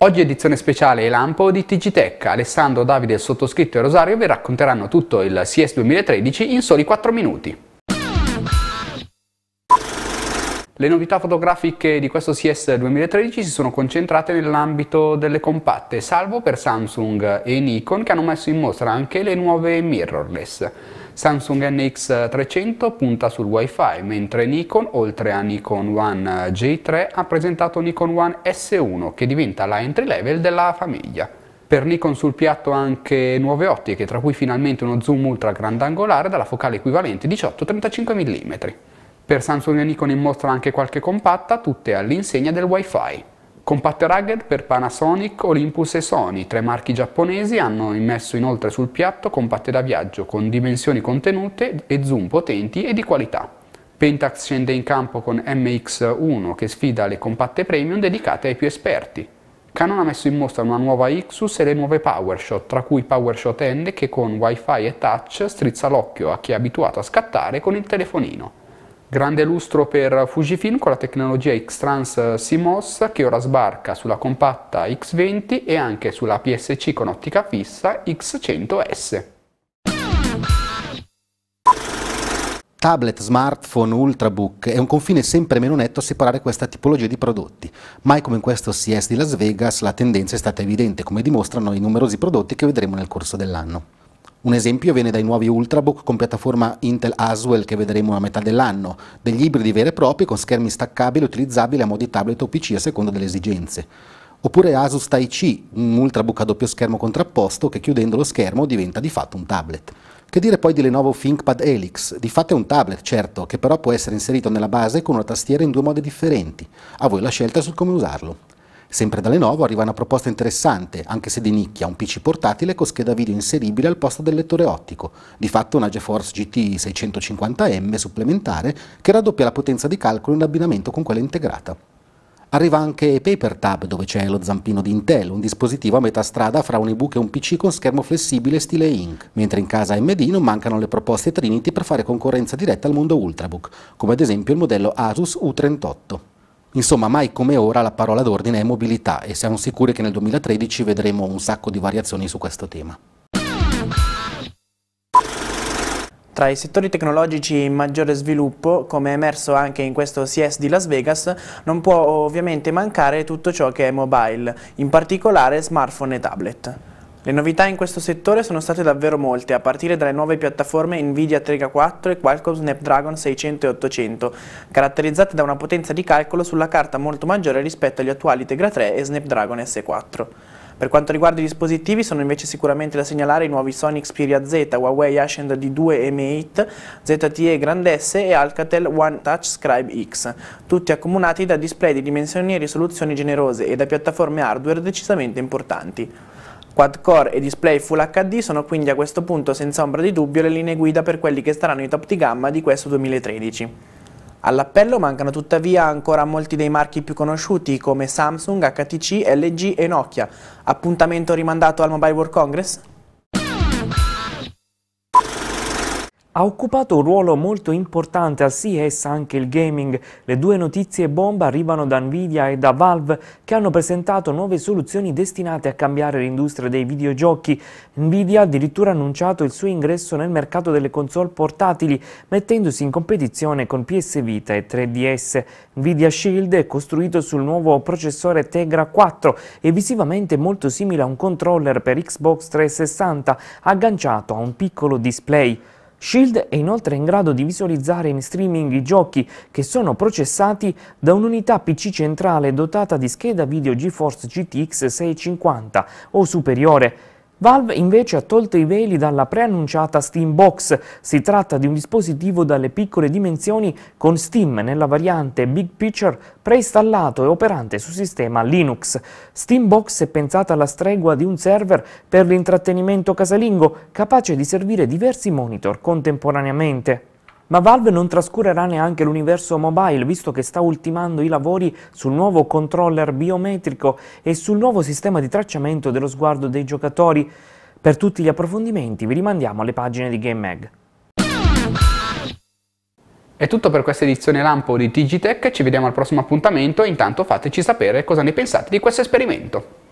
Oggi edizione speciale e lampo di TG Tech. Alessandro, Davide, il sottoscritto e Rosario vi racconteranno tutto il CES 2013 in soli 4 minuti. Le novità fotografiche di questo CES 2013 si sono concentrate nell'ambito delle compatte, salvo per Samsung e Nikon, che hanno messo in mostra anche le nuove mirrorless. Samsung NX300 punta sul Wi-Fi, mentre Nikon, oltre a Nikon One J3, ha presentato Nikon One S1, che diventa la entry level della famiglia. Per Nikon sul piatto anche nuove ottiche, tra cui finalmente uno zoom ultra grandangolare dalla focale equivalente 18-35 mm. Per Samsung e Nikon in mostra anche qualche compatta, tutte all'insegna del Wi-Fi. Compatte rugged per Panasonic, Olympus e Sony, tre marchi giapponesi, hanno immesso inoltre sul piatto compatte da viaggio con dimensioni contenute e zoom potenti e di qualità. Pentax scende in campo con MX-1 che sfida le compatte premium dedicate ai più esperti. Canon ha messo in mostra una nuova Ixus e le nuove PowerShot, tra cui PowerShot N che con Wi-Fi e touch strizza l'occhio a chi è abituato a scattare con il telefonino. Grande lustro per Fujifilm con la tecnologia XTrans CMOS che ora sbarca sulla compatta X20 e anche sulla PSC con ottica fissa X100S. Tablet, smartphone, ultrabook, è un confine sempre meno netto a separare questa tipologia di prodotti. Mai come in questo CES di Las Vegas la tendenza è stata evidente, come dimostrano i numerosi prodotti che vedremo nel corso dell'anno. Un esempio viene dai nuovi ultrabook con piattaforma Intel Haswell che vedremo a metà dell'anno, degli ibridi veri e propri con schermi staccabili e utilizzabili a mo' di tablet o PC a seconda delle esigenze. Oppure Asus Taichi, un ultrabook a doppio schermo contrapposto che chiudendo lo schermo diventa di fatto un tablet. Che dire poi di Lenovo ThinkPad Helix? Di fatto è un tablet, certo, che però può essere inserito nella base con una tastiera in due modi differenti. A voi la scelta su come usarlo. Sempre da Lenovo arriva una proposta interessante, anche se di nicchia, un PC portatile con scheda video inseribile al posto del lettore ottico, di fatto una GeForce GT 650M supplementare che raddoppia la potenza di calcolo in abbinamento con quella integrata. Arriva anche Paper Tab, dove c'è lo zampino di Intel, un dispositivo a metà strada fra un ebook e un PC con schermo flessibile stile Ink, mentre in casa AMD non mancano le proposte Trinity per fare concorrenza diretta al mondo ultrabook, come ad esempio il modello Asus U38. Insomma, mai come ora la parola d'ordine è mobilità e siamo sicuri che nel 2013 vedremo un sacco di variazioni su questo tema. Tra i settori tecnologici in maggiore sviluppo, come è emerso anche in questo CES di Las Vegas, non può ovviamente mancare tutto ciò che è mobile, in particolare smartphone e tablet. Le novità in questo settore sono state davvero molte, a partire dalle nuove piattaforme Nvidia Tegra 4 e Qualcomm Snapdragon 600 e 800, caratterizzate da una potenza di calcolo sulla carta molto maggiore rispetto agli attuali Tegra 3 e Snapdragon S4. Per quanto riguarda i dispositivi, sono invece sicuramente da segnalare i nuovi Sony Xperia Z, Huawei Ascend D2 e Mate, ZTE Grand S e Alcatel One Touch Scribe X, tutti accomunati da display di dimensioni e risoluzioni generose e da piattaforme hardware decisamente importanti. Quad-core e display Full HD sono quindi a questo punto senza ombra di dubbio le linee guida per quelli che saranno i top di gamma di questo 2013. All'appello mancano tuttavia ancora molti dei marchi più conosciuti come Samsung, HTC, LG e Nokia. Appuntamento rimandato al Mobile World Congress? Ha occupato un ruolo molto importante al CES anche il gaming. Le due notizie bomba arrivano da Nvidia e da Valve che hanno presentato nuove soluzioni destinate a cambiare l'industria dei videogiochi. Nvidia ha addirittura annunciato il suo ingresso nel mercato delle console portatili, mettendosi in competizione con PS Vita e 3DS. Nvidia Shield è costruito sul nuovo processore Tegra 4 e visivamente molto simile a un controller per Xbox 360 agganciato a un piccolo display. Shield è inoltre in grado di visualizzare in streaming i giochi che sono processati da un'unità PC centrale dotata di scheda video GeForce GTX 650 o superiore. Valve invece ha tolto i veli dalla preannunciata Steam Box. Si tratta di un dispositivo dalle piccole dimensioni con Steam nella variante Big Picture preinstallato e operante su sistema Linux. Steam Box è pensata alla stregua di un server per l'intrattenimento casalingo, capace di servire diversi monitor contemporaneamente. Ma Valve non trascurerà neanche l'universo mobile, visto che sta ultimando i lavori sul nuovo controller biometrico e sul nuovo sistema di tracciamento dello sguardo dei giocatori. Per tutti gli approfondimenti vi rimandiamo alle pagine di GameMag. È tutto per questa edizione lampo di TG Tech, ci vediamo al prossimo appuntamento e intanto fateci sapere cosa ne pensate di questo esperimento.